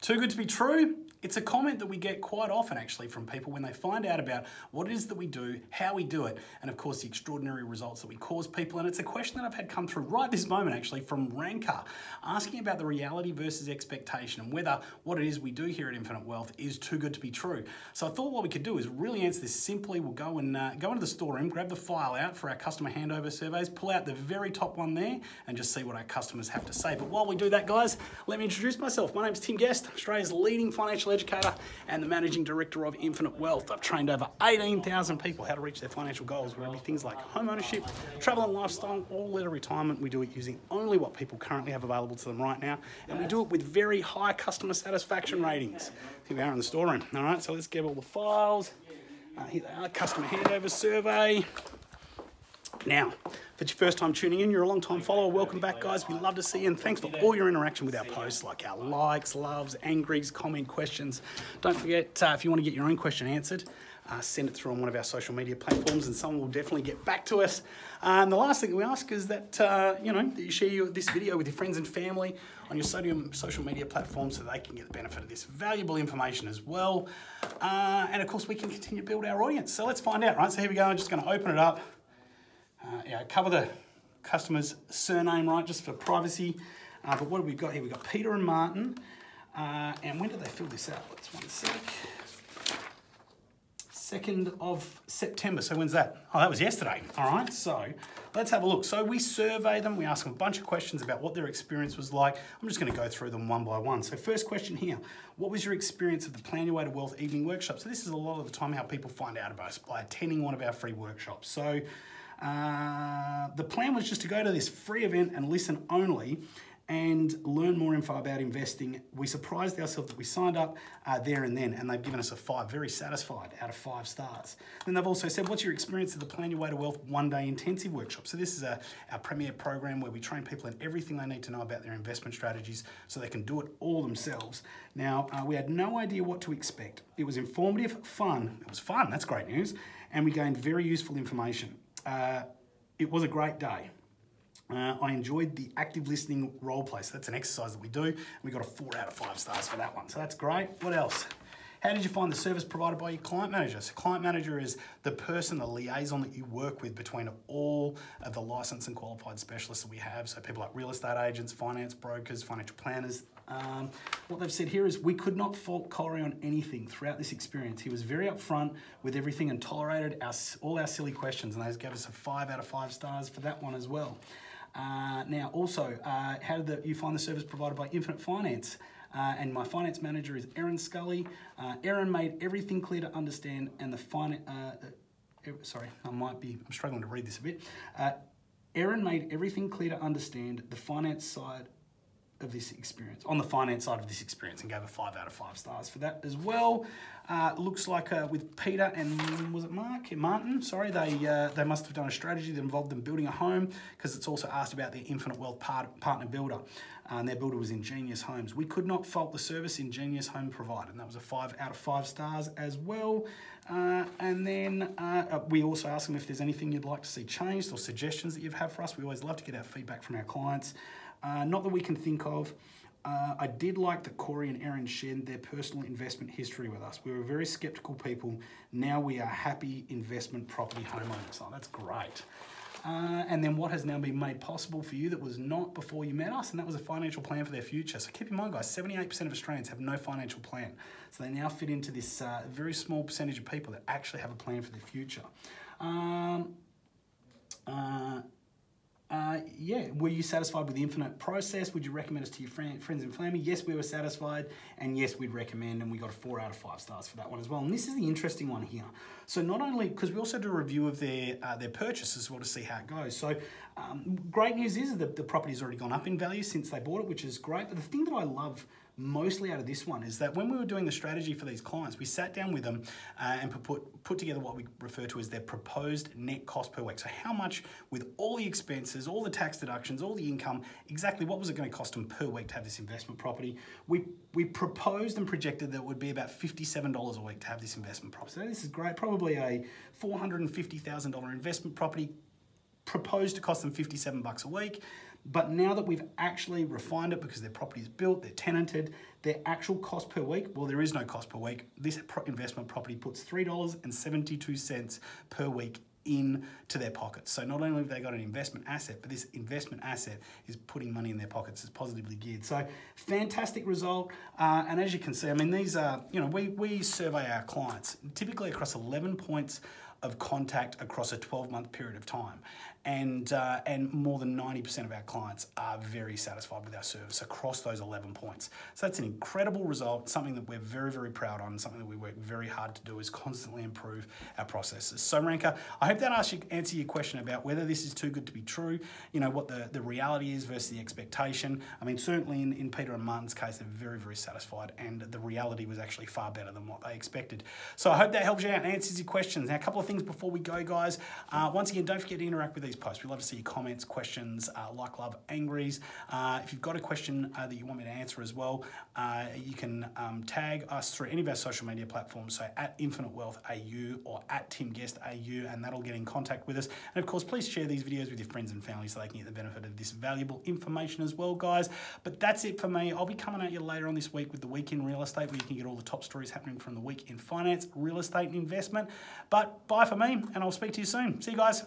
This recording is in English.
Too good to be true? It's a comment that we get quite often actually from people when they find out about what it is that we do, how we do it, and of course the extraordinary results that we cause people. And it's a question that I've had come through right this moment actually from Ranka, asking about the reality versus expectation and whether what it is we do here at Infinite Wealth is too good to be true. So I thought what we could do is really answer this simply. We'll go and go into the storeroom, grab the file out for our customer handover surveys, pull out the very top one there and just see what our customers have to say. But while we do that, guys, let me introduce myself. My name's Tim Guest, Australia's leading financial educator and the managing director of Infinite Wealth. I've trained over 18,000 people how to reach their financial goals, where it be things like home ownership, travel and lifestyle, all letter retirement. We do it using only what people currently have available to them right now, and we do it with very high customer satisfaction ratings. Here we are in the storeroom. All right, so let's get all the files. Here they are, customer handover survey. Now, if it's your first time tuning in, you're a long-time follower, welcome back, guys. We love to see you, and thanks for all your interaction with our posts, like our likes, loves, angries, comment, questions. Don't forget, if you want to get your own question answered, send it through on one of our social media platforms and someone will definitely get back to us. And the last thing we ask is that, that you share this video with your friends and family on your social media platform so they can get the benefit of this valuable information as well. And of course, we can continue to build our audience. So let's find out, right? So here we go, I'm just going to open it up. Yeah, cover the customer's surname, right, just for privacy. But what have we got here? We've got Peter and Martin. And when did they fill this out? Let's 1 sec. 2nd of September. So when's that? Oh, that was yesterday. All right, so let's have a look. So we survey them. We ask them a bunch of questions about what their experience was like. I'm just going to go through them one by one. So first question here, what was your experience of the Plan Your Way to Wealth evening workshop? So this is a lot of the time how people find out about us by attending one of our free workshops. So the plan was just to go to this free event and listen only and learn more info about investing. We surprised ourselves that we signed up there and then, and they've given us a 5, very satisfied, out of 5 stars. Then they've also said, what's your experience of the Plan Your Way to Wealth one-day intensive workshop? So this is our premier program where we train people in everything they need to know about their investment strategies so they can do it all themselves. Now, we had no idea what to expect. It was informative, fun. It was fun, that's great news. And we gained very useful information. It was a great day. I enjoyed the active listening role play. So that's an exercise that we do. We got a 4 out of 5 stars for that one. So that's great. What else? How did you find the service provided by your client manager? So client manager is the person, the liaison that you work with between all of the licensed and qualified specialists that we have. So people like real estate agents, finance brokers, financial planners. What they've said here is we could not fault Colrie on anything throughout this experience. He was very upfront with everything and tolerated all our silly questions. And those gave us a 5 out of 5 stars for that one as well. Now also, how did you find the service provided by Infinite Finance? And my finance manager is Aaron Scully. Aaron made everything clear to understand, and the I'm struggling to read this a bit. Aaron made everything clear to understand the finance side of this experience, and gave a 5 out of 5 stars for that as well. Looks like with Peter and was it Martin? Sorry, they must have done a strategy that involved them building a home, because it's also asked about their Infinite Wealth partner builder, and their builder was Ingenious Homes. We could not fault the service Ingenious Home provided, and that was a 5 out of 5 stars as well. And then we also asked them if there's anything you'd like to see changed or suggestions that you've had for us. We always love to get our feedback from our clients. Not that we can think of. I did like that Colrie and Aaron shared their personal investment history with us. We were very skeptical people. Now we are happy investment property homeowners. Oh, that's great. And then what has now been made possible for you that was not before you met us, and that was a financial plan for their future. So keep in mind, guys, 78% of Australians have no financial plan. So they now fit into this very small percentage of people that actually have a plan for their future. Were you satisfied with the Infinite process? Would you recommend us to your friends and family? Yes, we were satisfied, and yes, we'd recommend, and we got a 4 out of 5 stars for that one as well. And this is the interesting one here. So not only, because we also do a review of their purchase as well to see how it goes. So great news is that the property's already gone up in value since they bought it, which is great. But the thing that I love mostly out of this one is that when we were doing the strategy for these clients, we sat down with them and put together what we refer to as their proposed net cost per week. So how much, with all the expenses, all the tax deductions, all the income, exactly what was it going to cost them per week to have this investment property? We proposed and projected that it would be about $57 a week to have this investment property. So this is great, probably a $450,000 investment property, proposed to cost them $57 a week. But now that we've actually refined it because their property is built, they're tenanted, their actual cost per week, well, there is no cost per week. This investment property puts $3.72 per week into their pockets. So not only have they got an investment asset, but this investment asset is putting money in their pockets. It's positively geared. So fantastic result. And as you can see, I mean, these are, you know, we survey our clients typically across 11 points of contact across a 12-month period of time, and more than 90% of our clients are very satisfied with our service across those 11 points. So that's an incredible result, something that we're very, very proud on, something that we work very hard to do is constantly improve our processes. So Ranka, I hope that answers your question about whether this is too good to be true, you know, what the reality is versus the expectation. I mean, certainly in Peter and Martin's case, they're very, very satisfied, and the reality was actually far better than what they expected. So I hope that helps you out and answers your questions. Now, a couple of things before we go, guys. Once again, don't forget to interact with these posts. We love to see your comments, questions, like, love, angries. If you've got a question that you want me to answer as well, you can tag us through any of our social media platforms, so at InfiniteWealthAU or at Tim Guest AU, and that'll get in contact with us. And of course, please share these videos with your friends and family so they can get the benefit of this valuable information as well, guys. But that's it for me. I'll be coming at you later on this week with the Week in Real Estate, where you can get all the top stories happening from the week in finance, real estate, and investment. But bye for me, and I'll speak to you soon. See you guys.